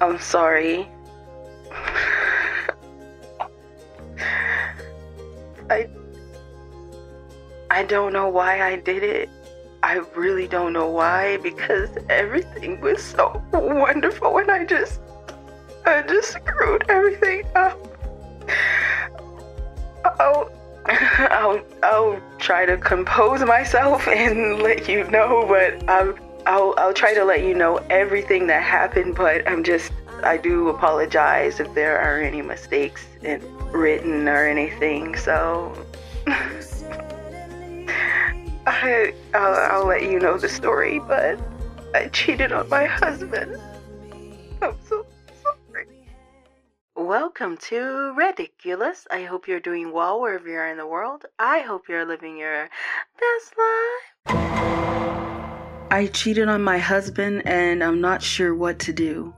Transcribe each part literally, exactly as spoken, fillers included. I'm sorry. I I don't know why I did it. I really don't know why, because everything was so wonderful and I just I just screwed everything up. I'll I'll I'll try to compose myself and let you know, but I'm I'll I'll try to let you know everything that happened, but I'm just I do apologize if there are any mistakes in written or anything. So I I'll, I'll let you know the story, but I cheated on my husband. I'm so sorry. Welcome to Ridiculous. I hope you're doing well wherever you are in the world. I hope you're living your best life. I cheated on my husband and I'm not sure what to do.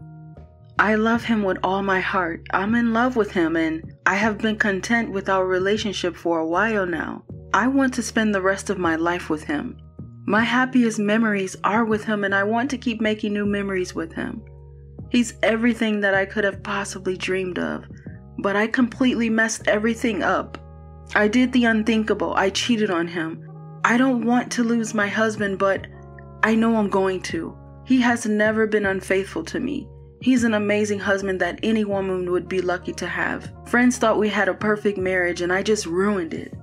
I love him with all my heart. I'm in love with him and I have been content with our relationship for a while now. I want to spend the rest of my life with him. My happiest memories are with him and I want to keep making new memories with him. He's everything that I could have possibly dreamed of, but I completely messed everything up. I did the unthinkable. I cheated on him. I don't want to lose my husband, but I know I'm going to. He has never been unfaithful to me. He's an amazing husband that any woman would be lucky to have. Friends thought we had a perfect marriage and I just ruined it.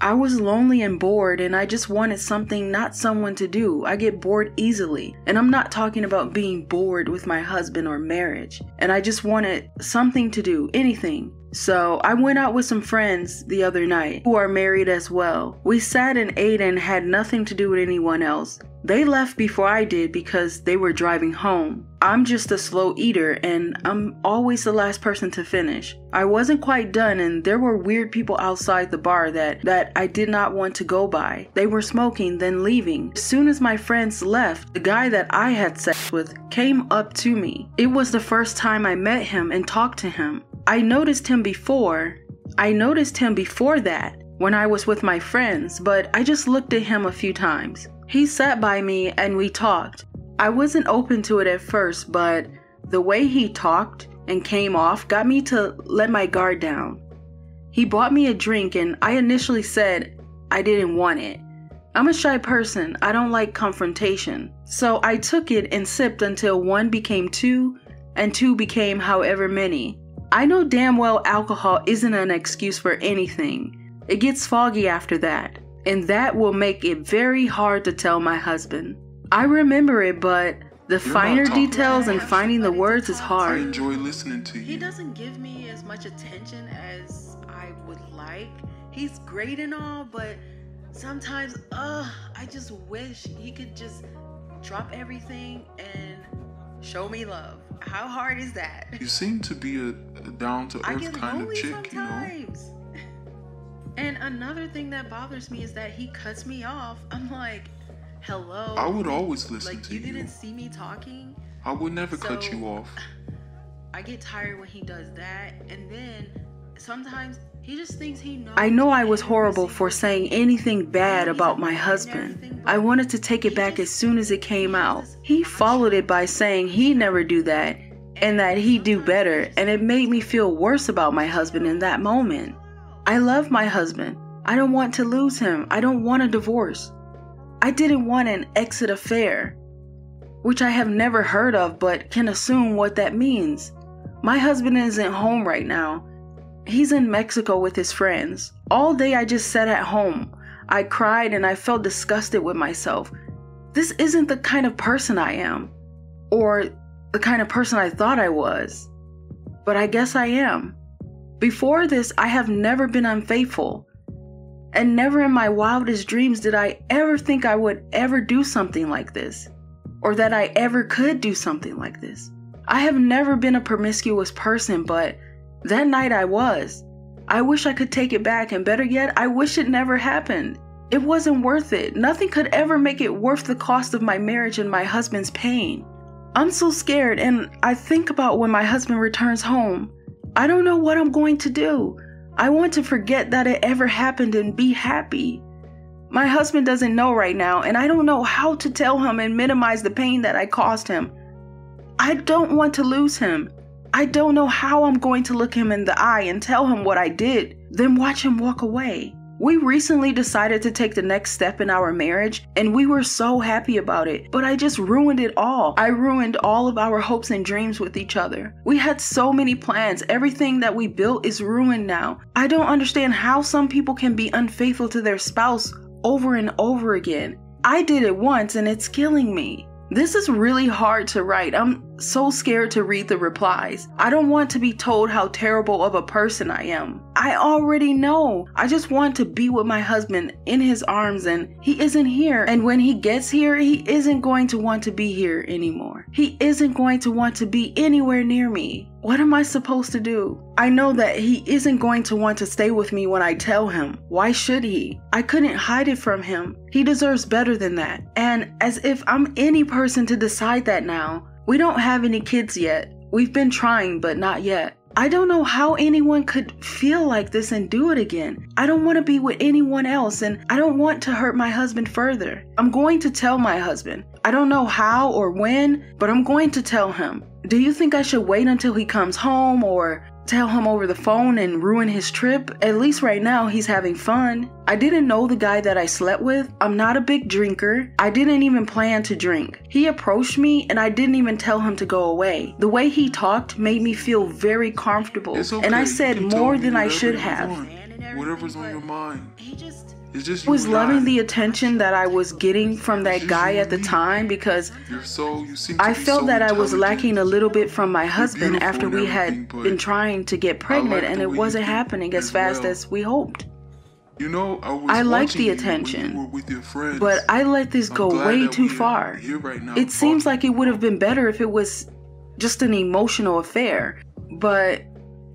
I was lonely and bored and I just wanted something, not someone to do. I get bored easily. And I'm not talking about being bored with my husband or marriage. And I just wanted something to do, anything. So I went out with some friends the other night who are married as well. We sat and ate and had nothing to do with anyone else. They left before I did because they were driving home. I'm just a slow eater and I'm always the last person to finish. I wasn't quite done and there were weird people outside the bar that, that I did not want to go by. They were smoking, then leaving. As soon as my friends left, the guy that I had sex with came up to me. It was the first time I met him and talked to him. I noticed him before. I noticed him before that when I was with my friends, but I just looked at him a few times. He sat by me and we talked. I wasn't open to it at first, but the way he talked and came off got me to let my guard down. He bought me a drink and I initially said I didn't want it. I'm a shy person. I don't like confrontation. So I took it and sipped until one became two and two became however many. I know damn well alcohol isn't an excuse for anything. It gets foggy after that, and that will make it very hard to tell my husband. I remember it, but the finer details and finding the words is hard. I enjoy listening to you. He doesn't give me as much attention as I would like. He's great and all, but sometimes, uh, I just wish he could just drop everything and show me love. How hard is that? You seem to be a, a down-to-earth kind of chick, sometimes. You know? And another thing that bothers me is that he cuts me off. I'm like, hello? I would always listen like, to you. Like, you didn't see me talking? I would never so, cut you off. I get tired when he does that. And then sometimes he just thinks he knows. I know I was horrible for saying anything bad about my husband. I wanted to take it back as soon as it came out. He followed it by saying he never do that and that he do better, and it made me feel worse about my husband in that moment. I love my husband. I don't want to lose him. I don't want a divorce. I didn't want an exit affair, which I have never heard of but can assume what that means. My husband isn't home right now. He's in Mexico with his friends. All day I just sat at home. I cried and I felt disgusted with myself. This isn't the kind of person I am, or the kind of person I thought I was, but I guess I am. Before this, I have never been unfaithful, and never in my wildest dreams did I ever think I would ever do something like this, or that I ever could do something like this. I have never been a promiscuous person, but that night I was. I wish I could take it back, and better yet, I wish it never happened. It wasn't worth it. Nothing could ever make it worth the cost of my marriage and my husband's pain. I'm so scared, and I think about when my husband returns home. I don't know what I'm going to do. I want to forget that it ever happened and be happy. My husband doesn't know right now, and I don't know how to tell him and minimize the pain that I caused him. I don't want to lose him. I don't know how I'm going to look him in the eye and tell him what I did, then watch him walk away. We recently decided to take the next step in our marriage, and we were so happy about it, but I just ruined it all. I ruined all of our hopes and dreams with each other. We had so many plans. Everything that we built is ruined now. I don't understand how some people can be unfaithful to their spouse over and over again. I did it once, and it's killing me. This is really hard to write. I'm so scared to read the replies. I don't want to be told how terrible of a person I am. I already know. I just want to be with my husband in his arms, and he isn't here. And when he gets here, he isn't going to want to be here anymore. He isn't going to want to be anywhere near me. What am I supposed to do? I know that he isn't going to want to stay with me when I tell him. Why should he? I couldn't hide it from him. He deserves better than that. And as if I'm any person to decide that now. We don't have any kids yet. We've been trying, but not yet. I don't know how anyone could feel like this and do it again. I don't want to be with anyone else, and I don't want to hurt my husband further. I'm going to tell my husband. I don't know how or when, but I'm going to tell him. Do you think I should wait until he comes home or tell him over the phone and ruin his trip? At least right now he's having fun. I didn't know the guy that I slept with. I'm not a big drinker. I didn't even plan to drink. He approached me and I didn't even tell him to go away. The way he talked made me feel very comfortable. Okay. And I said more than I should have. Whatever's on your mind. He just I was loving the attention that I was getting from that guy at the time because I felt that I was lacking a little bit from my husband after we had been trying to get pregnant and it wasn't happening as fast as we hoped. You know, I, I like the attention, you with your friends, but I let this go way too far. It seems like it would have been better if it was just an emotional affair, but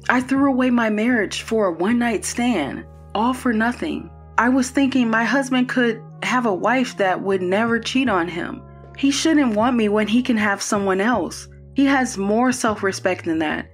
I threw away my marriage for a one-night stand, all for nothing. I was thinking my husband could have a wife that would never cheat on him. He shouldn't want me when he can have someone else. He has more self-respect than that.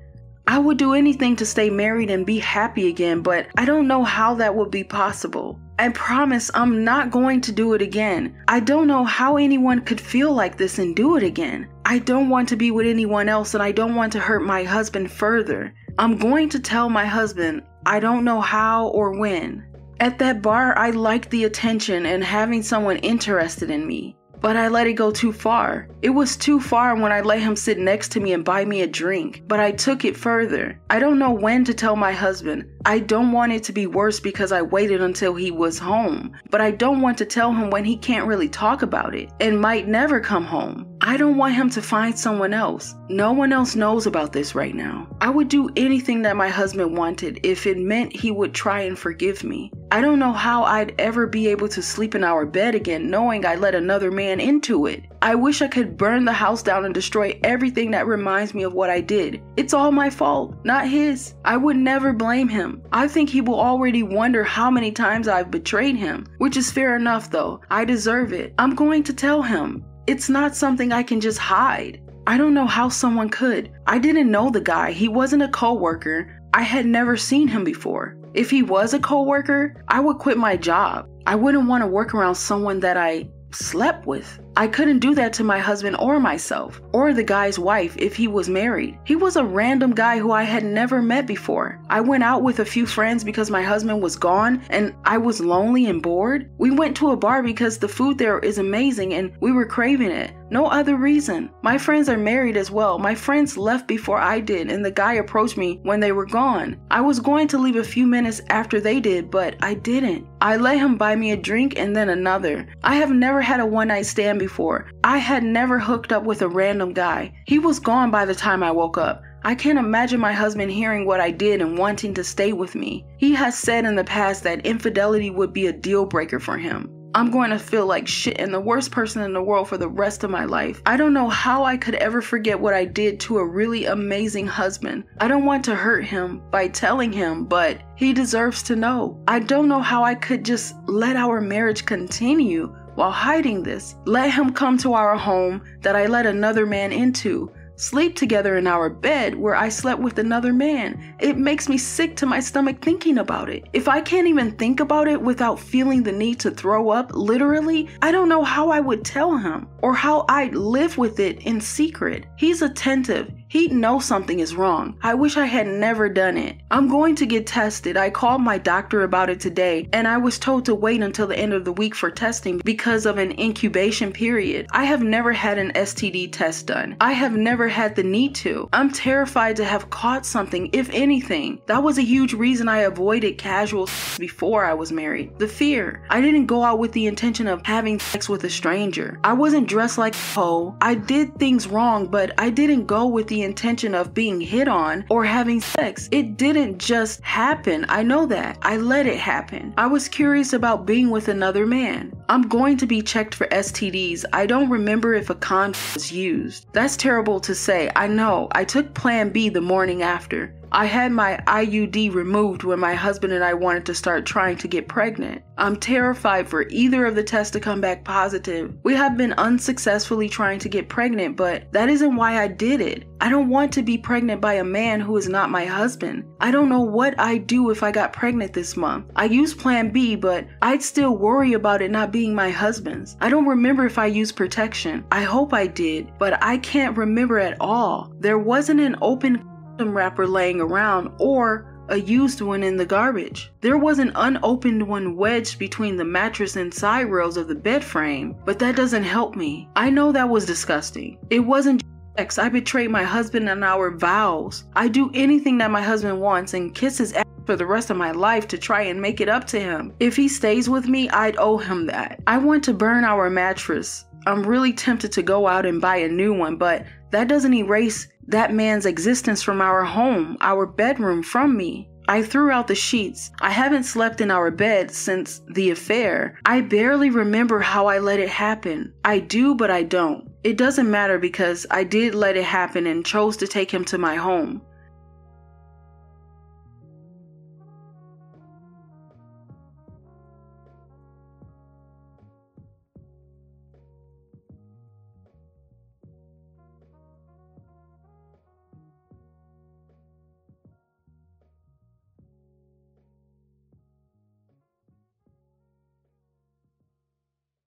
I would do anything to stay married and be happy again, but I don't know how that would be possible. I promise I'm not going to do it again. I don't know how anyone could feel like this and do it again. I don't want to be with anyone else and I don't want to hurt my husband further. I'm going to tell my husband. I don't know how or when. At that bar, I liked the attention and having someone interested in me, but I let it go too far. It was too far when I let him sit next to me and buy me a drink, but I took it further. I don't know when to tell my husband. I don't want it to be worse because I waited until he was home, but I don't want to tell him when he can't really talk about it and might never come home. I don't want him to find someone else. No one else knows about this right now. I would do anything that my husband wanted if it meant he would try and forgive me. I don't know how I'd ever be able to sleep in our bed again knowing I let another man into it. I wish I could burn the house down and destroy everything that reminds me of what I did. It's all my fault, not his. I would never blame him. I think he will already wonder how many times I've betrayed him, which is fair enough though. I deserve it. I'm going to tell him. It's not something I can just hide. I don't know how someone could. I didn't know the guy. He wasn't a coworker. I had never seen him before. If he was a coworker, I would quit my job. I wouldn't want to work around someone that I slept with. I couldn't do that to my husband or myself or the guy's wife if he was married. He was a random guy who I had never met before. I went out with a few friends because my husband was gone and I was lonely and bored. We went to a bar because the food there is amazing and we were craving it. No other reason. My friends are married as well. My friends left before I did and the guy approached me when they were gone. I was going to leave a few minutes after they did, but I didn't. I let him buy me a drink and then another. I have never had a one-night stand before. I had never hooked up with a random guy. He was gone by the time I woke up. I can't imagine my husband hearing what I did and wanting to stay with me. He has said in the past that infidelity would be a deal breaker for him. I'm going to feel like shit and the worst person in the world for the rest of my life. I don't know how I could ever forget what I did to a really amazing husband. I don't want to hurt him by telling him, but he deserves to know. I don't know how I could just let our marriage continue while hiding this. Let him come to our home that I let another man into. sleep together in our bed where I slept with another man. It makes me sick to my stomach thinking about it. If I can't even think about it without feeling the need to throw up, literally, I don't know how I would tell him or how I'd live with it in secret. He's attentive. He'd know something is wrong. I wish I had never done it. I'm going to get tested. I called my doctor about it today, and I was told to wait until the end of the week for testing because of an incubation period. I have never had an S T D test done. I have never had the need to. I'm terrified to have caught something, if anything. That was a huge reason I avoided casual sex before I was married. The fear. I didn't go out with the intention of having sex with a stranger. I wasn't dressed like a hoe. I did things wrong, but I didn't go with the intention of being hit on or having sex. It didn't just happen. I know that. I let it happen. I was curious about being with another man. I'm going to be checked for S T Ds. I don't remember if a condom was used. That's terrible to say. I know. I took Plan B the morning after. I had my I U D removed when my husband and I wanted to start trying to get pregnant. I'm terrified for either of the tests to come back positive. We have been unsuccessfully trying to get pregnant, but that isn't why I did it. I don't want to be pregnant by a man who is not my husband. I don't know what I'd do if I got pregnant this month. I used Plan B, but I'd still worry about it not being my husband's. I don't remember if I used protection. I hope I did, but I can't remember at all. There wasn't an open wrapper laying around or a used one in the garbage. There was an unopened one wedged between the mattress and side rails of the bed frame, but that doesn't help me. I know that was disgusting. It wasn't sex. I betrayed my husband and our vows. I do anything that my husband wants and kiss his ass for the rest of my life to try and make it up to him. If he stays with me, I'd owe him that. I want to burn our mattress. I'm really tempted to go out and buy a new one, but that doesn't erase that man's existence from our home, our bedroom, from me. I threw out the sheets. I haven't slept in our bed since the affair. I barely remember how I let it happen. I do, but I don't. It doesn't matter because I did let it happen and chose to take him to my home.